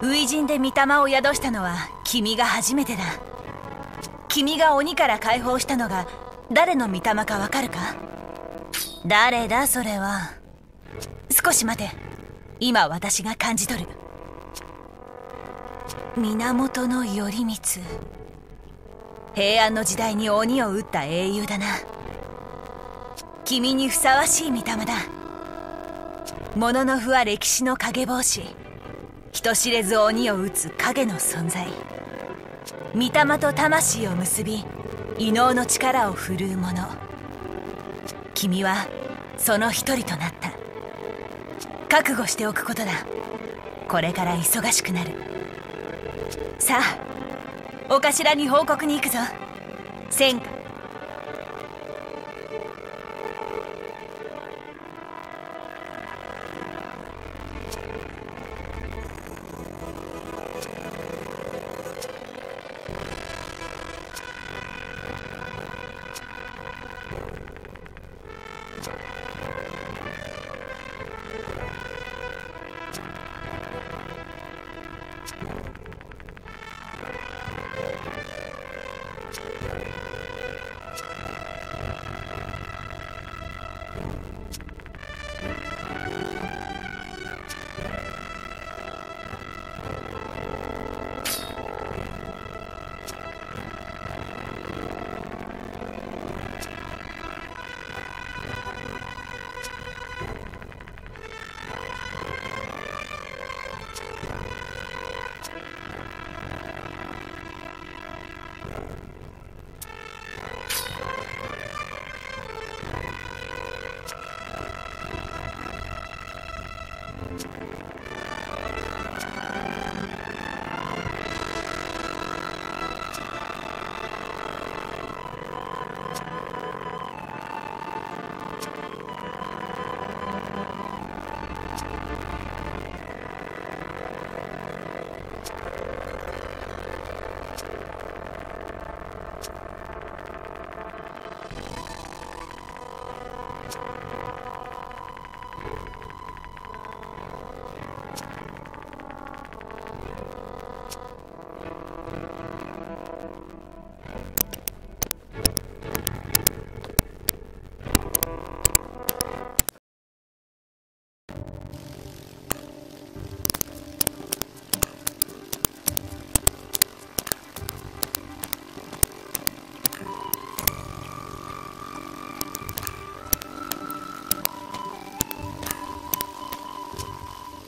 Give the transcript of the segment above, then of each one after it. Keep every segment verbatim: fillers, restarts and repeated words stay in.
初陣で御霊を宿したのは君が初めてだ。君が鬼から解放したのが誰の御霊かわかるか？誰だそれは。少し待て、今私が感じ取る。源頼光、平安の時代に鬼を討った英雄だな。君にふさわしい御霊だ。物のふは歴史の影帽子、人知れず鬼を討つ影の存在。御霊と魂を結び異能の力を振るう者。君はその一人となった。覚悟しておくことだ。これから忙しくなる。さあ、お頭に報告に行くぞ。戦果。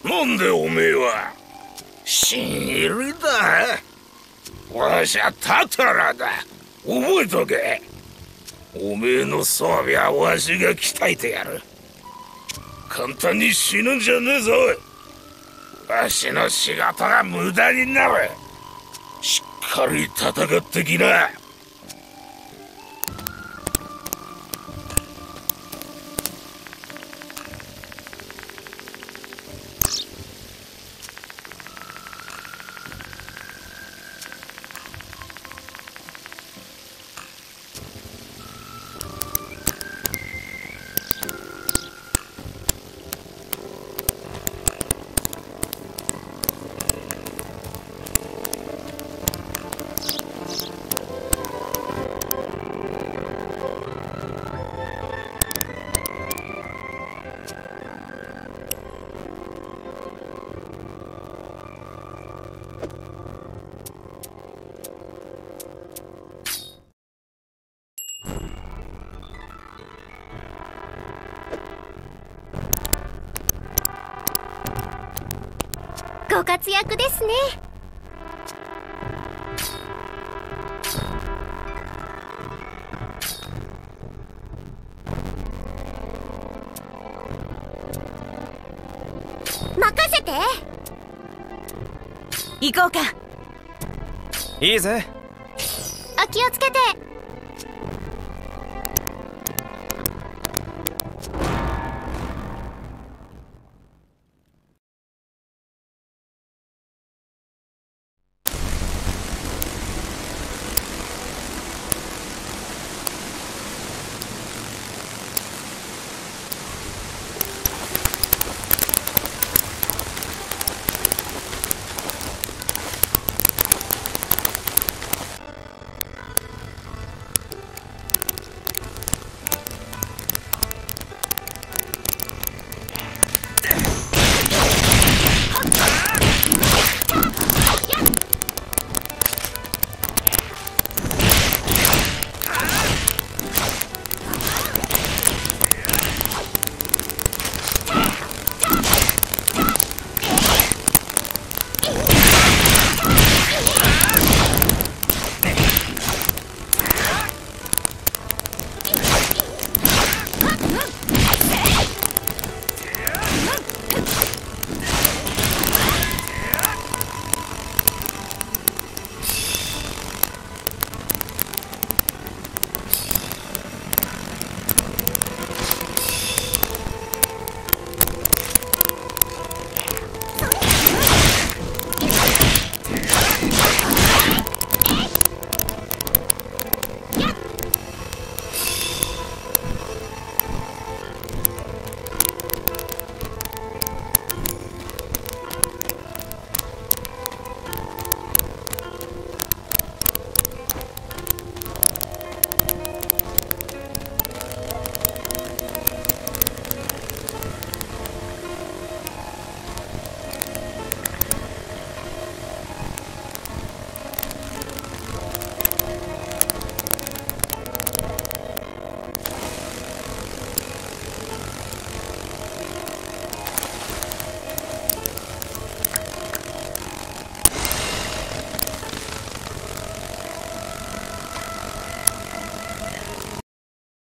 なんでおめえは新入りだ。わしゃタタラだ。覚えとけ。おめえの装備はわしが鍛えてやる。簡単に死ぬんじゃねえぞ。わしの仕事が無駄になる。しっかり戦ってきな。ご活躍ですね。任せて。行こうか。いいぜ。お気をつけて。